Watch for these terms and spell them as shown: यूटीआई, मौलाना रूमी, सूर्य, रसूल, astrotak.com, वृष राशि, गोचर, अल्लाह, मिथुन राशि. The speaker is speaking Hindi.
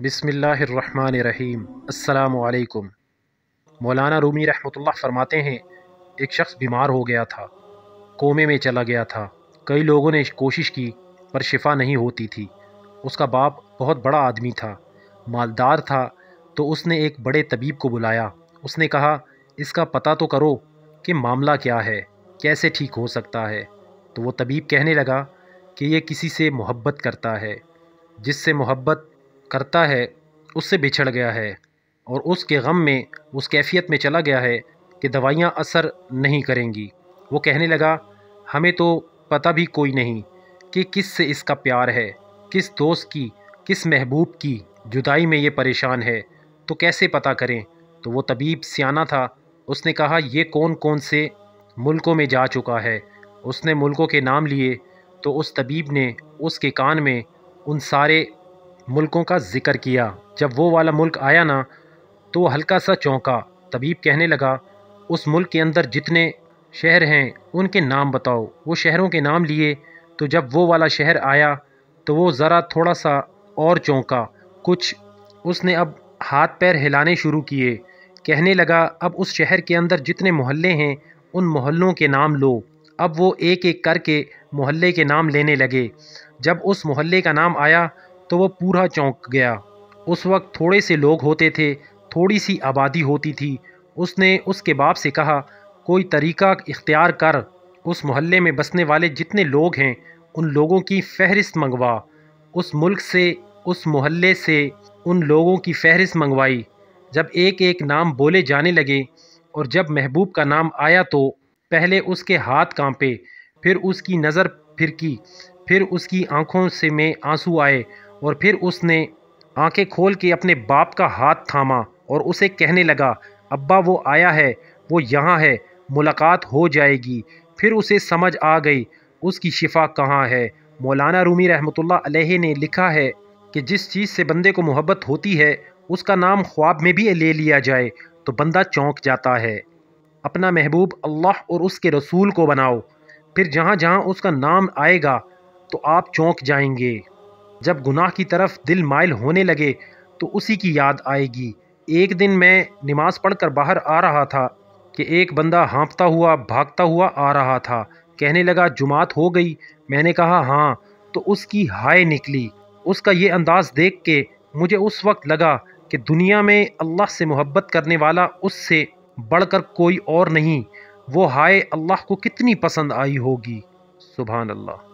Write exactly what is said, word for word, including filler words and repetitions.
बिस्मिल्लाहिर्रहमानिर्रहीम। अस्सलामुअलैकुम। मौलाना रूमी रहमतुल्लाह फरमाते हैं, एक शख्स बीमार हो गया था, कोमे में चला गया था। कई लोगों ने कोशिश की पर शिफा नहीं होती थी। उसका बाप बहुत बड़ा आदमी था, मालदार था, तो उसने एक बड़े तबीब को बुलाया। उसने कहा, इसका पता तो करो कि मामला क्या है, कैसे ठीक हो सकता है। तो वो तबीब कहने लगा कि ये किसी से मोहब्बत करता है, जिससे मोहब्बत करता है उससे बिछड़ गया है और उसके गम में, उस कैफियत में चला गया है कि दवाइयां असर नहीं करेंगी। वो कहने लगा, हमें तो पता भी कोई नहीं कि किस से इसका प्यार है, किस दोस्त की, किस महबूब की जुदाई में ये परेशान है, तो कैसे पता करें। तो वो तबीब सियाना था, उसने कहा, ये कौन कौन से मुल्कों में जा चुका है। उसने मुल्कों के नाम लिए तो उस तबीब ने उसके कान में उन सारे मुल्कों का जिक्र किया। जब वो वाला मुल्क आया ना तो वो हल्का सा चौंका। तबीब कहने लगा, उस मुल्क के अंदर जितने शहर हैं उनके नाम बताओ। वो शहरों के नाम लिए तो जब वो वाला शहर आया तो वो ज़रा थोड़ा सा और चौंका। कुछ उसने अब हाथ पैर हिलाने शुरू किए। कहने लगा, अब उस शहर के अंदर जितने मोहल्ले हैं उन मोहल्लों के नाम लो। अब वो एक एक करके मोहल्ले के नाम लेने लगे। जब उस मोहल्ले का नाम आया तो वो पूरा चौंक गया। उस वक्त थोड़े से लोग होते थे, थोड़ी सी आबादी होती थी। उसने उसके बाप से कहा, कोई तरीक़ा इख्तियार कर, उस मोहल्ले में बसने वाले जितने लोग हैं उन लोगों की फ़हरिस्त मंगवा। उस मुल्क से, उस मोहल्ले से उन लोगों की फ़हरिस्त मंगवाई। जब एक एक नाम बोले जाने लगे और जब महबूब का नाम आया तो पहले उसके हाथ कांपे, फिर उसकी नज़र फिरकी, फिर उसकी आँखों से में आंसू आए और फिर उसने आंखें खोल के अपने बाप का हाथ थामा और उसे कहने लगा, अब्बा वो आया है, वो यहाँ है, मुलाकात हो जाएगी। फिर उसे समझ आ गई उसकी शिफा कहाँ है। मौलाना रूमी रहमतुल्लाह अलैहि ने लिखा है कि जिस चीज़ से बंदे को मोहब्बत होती है उसका नाम ख्वाब में भी ले लिया जाए तो बंदा चौंक जाता है। अपना महबूब अल्लाह और उसके रसूल को बनाओ, फिर जहाँ जहाँ उसका नाम आएगा तो आप चौंक जाएंगे। जब गुनाह की तरफ दिल माइल होने लगे तो उसी की याद आएगी। एक दिन मैं नमाज़ पढ़कर बाहर आ रहा था कि एक बंदा हाँफता हुआ, भागता हुआ आ रहा था। कहने लगा, जुमात हो गई? मैंने कहा हाँ। तो उसकी हाय निकली। उसका ये अंदाज़ देख के मुझे उस वक्त लगा कि दुनिया में अल्लाह से मोहब्बत करने वाला उससे बढ़कर कोई और नहीं। वो हाय अल्लाह को कितनी पसंद आई होगी। सुभान अल्लाह।